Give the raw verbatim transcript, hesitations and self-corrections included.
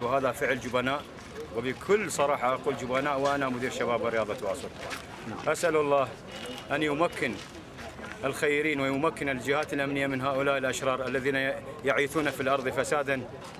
وهذا فعل جبناء، وبكل صراحة أقول جبناء، وأنا مدير شباب رياضة واسط. أسأل الله أن يمكن الخيرين ويمكن الجهات الأمنية من هؤلاء الأشرار الذين يعيثون في الأرض فسادا